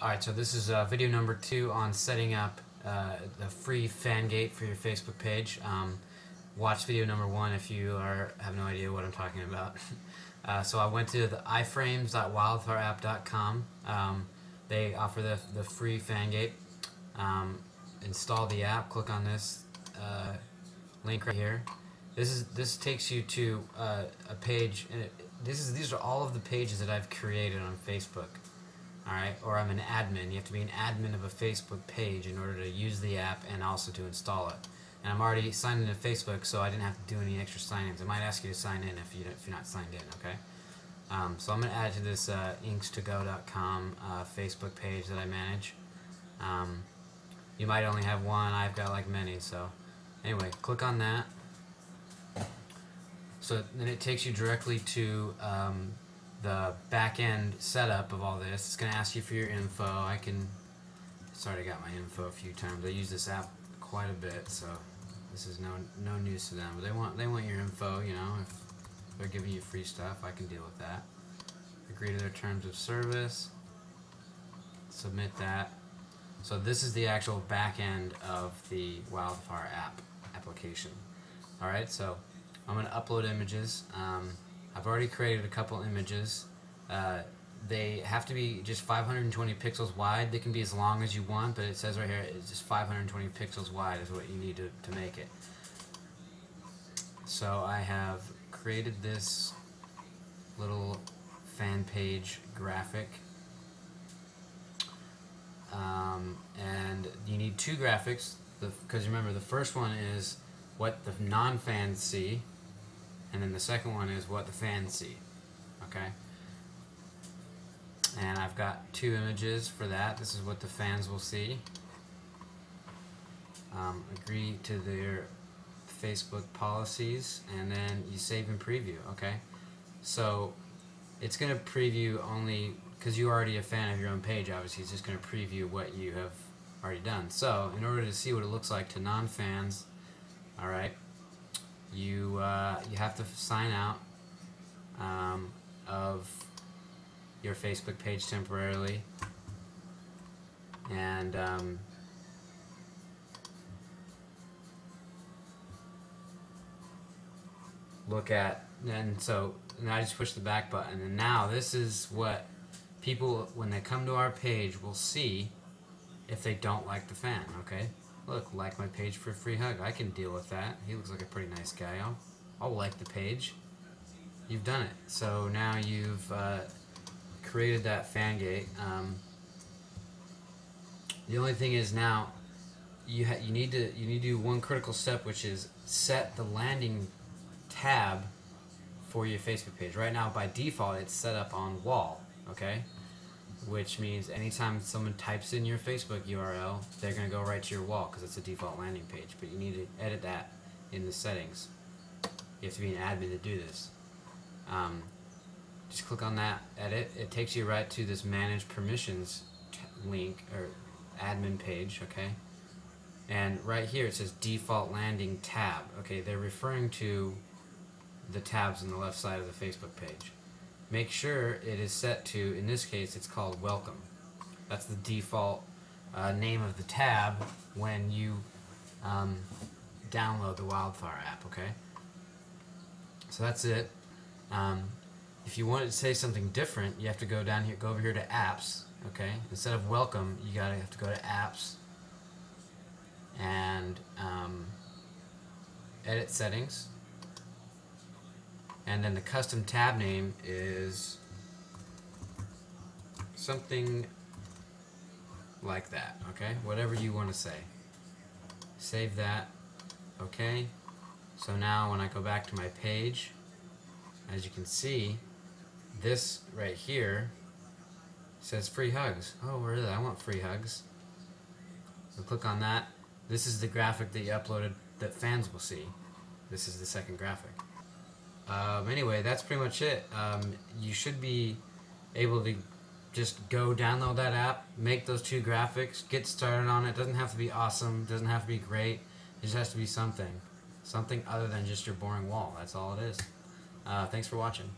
Alright, so this is video number 2 on setting up the free fan gate for your Facebook page. Watch video number 1 if you have no idea what I'm talking about. So I went to the iframes.wildfireapp.com. They offer the free fan gate. Install the app, click on this link right here. This takes you to a page, and these are all of the pages that I've created on Facebook. Alright, or I'm an admin. You have to be an admin of a Facebook page in order to use the app and also to install it. And I'm already signed into Facebook, so I didn't have to do any extra sign-ins. I might ask you to sign in if you're not signed in, okay? So I'm going to add to this inkstogo.com Facebook page that I manage. You might only have one. I've got like many, so anyway, click on that. So then it takes you directly to the back-end setup of all this. It's going to ask you for your info. It's already got my info a few times. I use this app quite a bit, so this is no news to them. But they want your info, you know. If they're giving you free stuff, I can deal with that. Agree to their terms of service. Submit that. So this is the actual back-end of the Wildfire app application. All right, so I'm going to upload images. I've already created a couple images. They have to be just 520 pixels wide. They can be as long as you want, but it says right here it's just 520 pixels wide is what you need to make it. So I have created this little fan page graphic. And you need two graphics, because remember the first one is what the non-fans see, and then the second one is what the fans see, okay? And I've got two images for that. This is what the fans will see. Agree to their Facebook policies, and then you save and preview, okay? So it's going to preview only, because you're already a fan of your own page, obviously, it's just going to preview what you have already done. So in order to see what it looks like to non-fans, all right, you have to sign out of your Facebook page temporarily, and look at, and so and I just push the back button, and now this is what people, when they come to our page, will see if they don't like the fan, okay? Look, like my page for a free hug. I can deal with that. He looks like a pretty nice guy. I'll like the page. You've done it. So now you've created that fan gate. The only thing is now you need to do one critical step, which is set the landing tab for your Facebook page. Right now, by default, it's set up on wall, okay? Which means anytime someone types in your Facebook URL, they're going to go right to your wall because it's a default landing page. But you need to edit that in the settings. You have to be an admin to do this. Just click on that, edit. It takes you right to this manage permissions link or admin page, okay? And right here it says default landing tab. Okay, they're referring to the tabs on the left side of the Facebook page. Make sure it is set to, in this case, it's called Welcome. That's the default name of the tab when you download the Wildfire app, okay? So that's it. If you wanted to say something different, you have to go down here, go over here to Apps, okay? Instead of Welcome, you have to go to Apps and Edit Settings. And then the custom tab name is something like that, okay? Whatever you want to say. Save that, okay? So now when I go back to my page, as you can see, this right here says free hugs. Oh, where is that? I want free hugs. So click on that. This is the graphic that you uploaded that fans will see. This is the second graphic. Anyway, that's pretty much it. You should be able to just go download that app, make those two graphics, get started on it. Doesn't have to be awesome, doesn't have to be great. It just has to be something other than just your boring wall. That's all it is. Thanks for watching.